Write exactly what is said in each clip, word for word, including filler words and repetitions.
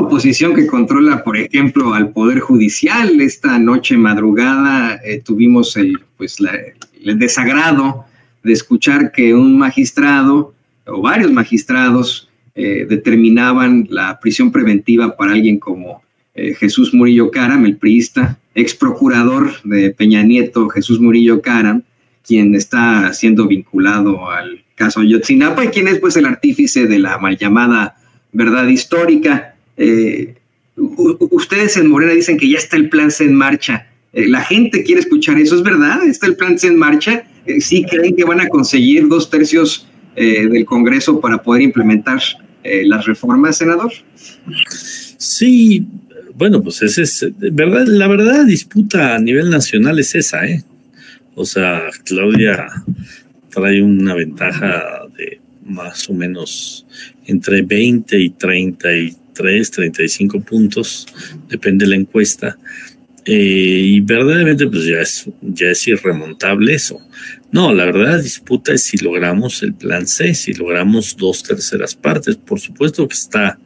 una oposición que controla, por ejemplo, al Poder Judicial. Esta noche madrugada eh, tuvimos el, pues, la, el desagrado de escuchar que un magistrado o varios magistrados eh, determinaban la prisión preventiva para alguien como eh, Jesús Murillo Karam, el priista, ex procurador de Peña Nieto, Jesús Murillo Karam, quien está siendo vinculado al caso Yotzinapa y quien es pues el artífice de la mal llamada verdad histórica. Eh, ustedes en Morena dicen que ya está el plan C en marcha. Eh, la gente quiere escuchar eso, ¿es verdad? ¿Está el plan C en marcha? Eh, ¿Sí creen que van a conseguir dos tercios eh, del Congreso para poder implementar eh, las reformas, senador? Sí, bueno, pues ese es, verdad, la verdad disputa a nivel nacional es esa, ¿eh? O sea, Claudia trae una ventaja de más o menos entre veinte y treinta y tres, treinta y cinco puntos, depende de la encuesta, eh, y verdaderamente pues ya es, ya es irremontable eso. No, la verdad la disputa es si logramos el plan C, si logramos dos terceras partes. Por supuesto que está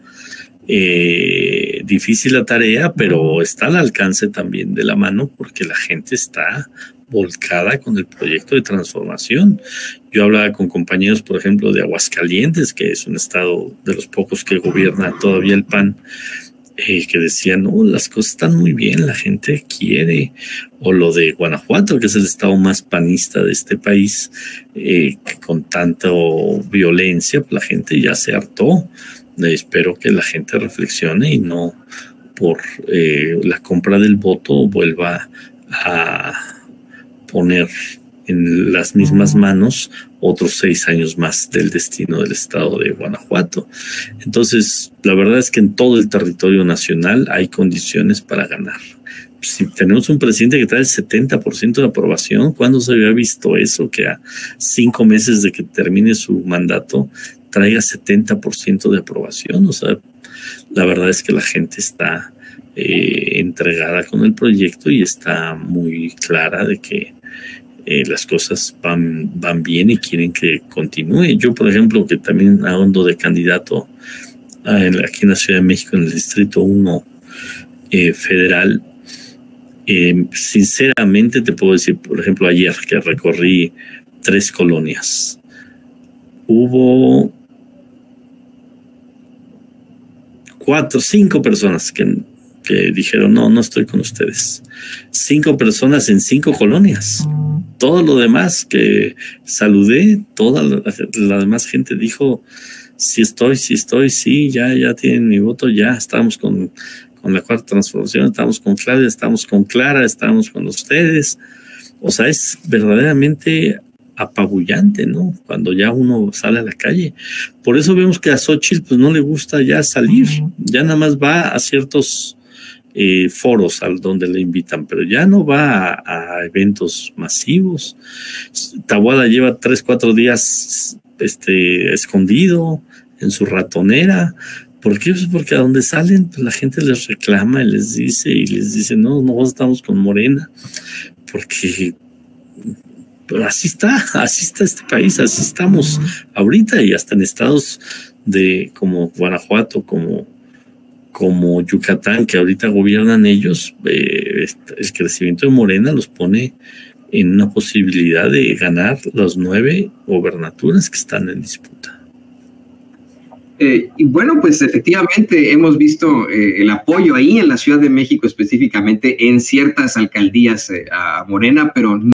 eh, difícil la tarea, pero está al alcance también de la mano porque la gente está volcada con el proyecto de transformación. Yo hablaba con compañeros, por ejemplo, de Aguascalientes, que es un estado de los pocos que gobierna todavía el P A N, eh, que decían, no, las cosas están muy bien, la gente quiere. O lo de Guanajuato, que es el estado más panista de este país, eh, que con tanta violencia, pues, la gente ya se hartó. Eh, espero que la gente reflexione y no por eh, la compra del voto vuelva a poner en las mismas manos otros seis años más del destino del estado de Guanajuato. Entonces, la verdad es que en todo el territorio nacional hay condiciones para ganar. Si tenemos un presidente que trae el setenta por ciento de aprobación, ¿cuándo se había visto eso? Que a cinco meses de que termine su mandato traiga setenta por ciento de aprobación. O sea, la verdad es que la gente está eh, entregada con el proyecto y está muy clara de que Eh, las cosas van, van bien y quieren que continúe. Yo, por ejemplo, que también ahondo de candidato eh, aquí en la Ciudad de México, en el Distrito uno eh, Federal, eh, sinceramente te puedo decir, por ejemplo, ayer que recorrí tres colonias, hubo cuatro, cinco personas que, que dijeron, no, no estoy con ustedes. Cinco personas en cinco colonias. Todo lo demás que saludé, toda la, la demás gente dijo, sí estoy, sí estoy, sí, ya, ya tienen mi voto, ya estamos con, con la cuarta transformación, estamos con Claudia, estamos con Clara, estamos con ustedes. O sea, es verdaderamente apabullante, ¿no? Cuando ya uno sale a la calle. Por eso vemos que a Xochitl pues, no le gusta ya salir, ya nada más va a ciertos Eh, foros al donde le invitan, pero ya no va a, a eventos masivos. Taboada lleva tres, cuatro días este, escondido en su ratonera. ¿Por qué? Pues porque a donde salen, pues la gente les reclama y les dice, y les dice, no, no estamos con Morena, porque pero así está, así está este país, así estamos ahorita, y hasta en estados de como Guanajuato, como como Yucatán, que ahorita gobiernan ellos, eh, el crecimiento de Morena los pone en una posibilidad de ganar las nueve gobernaturas que están en disputa. Eh, y bueno, pues efectivamente hemos visto eh, el apoyo ahí en la Ciudad de México, específicamente en ciertas alcaldías eh, a Morena, pero no